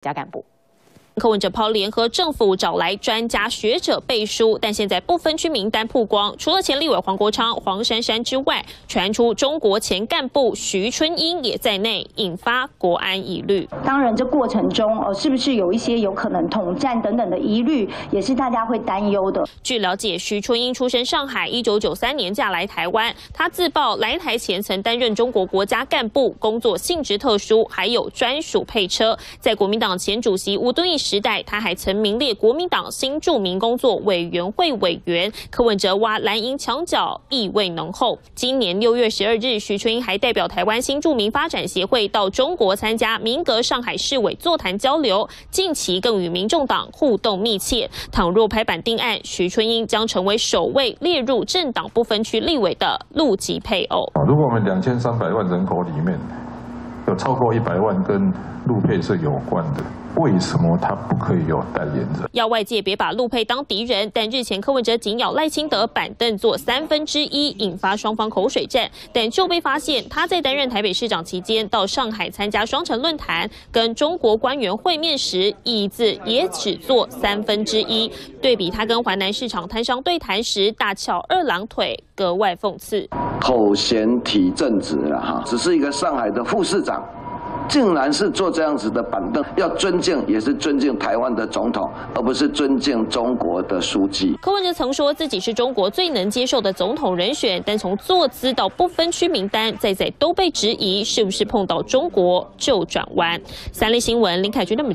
家干部。柯文哲抛联合政府找来专家学者背书，但现在不分区名单曝光，除了前立委黄国昌、黄珊珊之外，传出中国前干部徐春英也在内，引发国安疑虑。当然，这过程中是不是有一些有可能统战等等的疑虑，也是大家会担忧的。据了解，徐春英出生上海，1993年嫁来台湾。她自曝来台前曾担任中国国家干部，工作性质特殊，还有专属配车。在国民党前主席吴敦义 时代，他还曾名列国民党新住民工作委员会委员。柯文哲挖蓝营墙角，意味浓厚。今年6月12日，徐春英还代表台湾新住民发展协会到中国参加民革上海市委座谈交流，近期更与民众党互动密切。倘若拍板定案，徐春英将成为首位列入政党不分区立委的陆籍配偶。如果我们2300万人口里面， 有超过100万跟陆配是有关的，为什么他不可以有代言人？要外界别把陆配当敌人，但日前柯文哲紧咬赖清德板凳坐1/3，引发双方口水战。但就被发现他在担任台北市长期间，到上海参加双城论坛，跟中国官员会面时，椅子也只坐1/3。对比他跟华南市场摊商对谈时大翘二郎腿，格外讽刺。 口嫌体正直了哈，只是一个上海的副市长，竟然是坐这样子的板凳，要尊敬也是尊敬台湾的总统，而不是尊敬中国的书记。柯文哲曾说自己是中国最能接受的总统人选，但从坐姿到不分区名单，再都被质疑是不是碰到中国就转弯。三立新闻林凯君那么。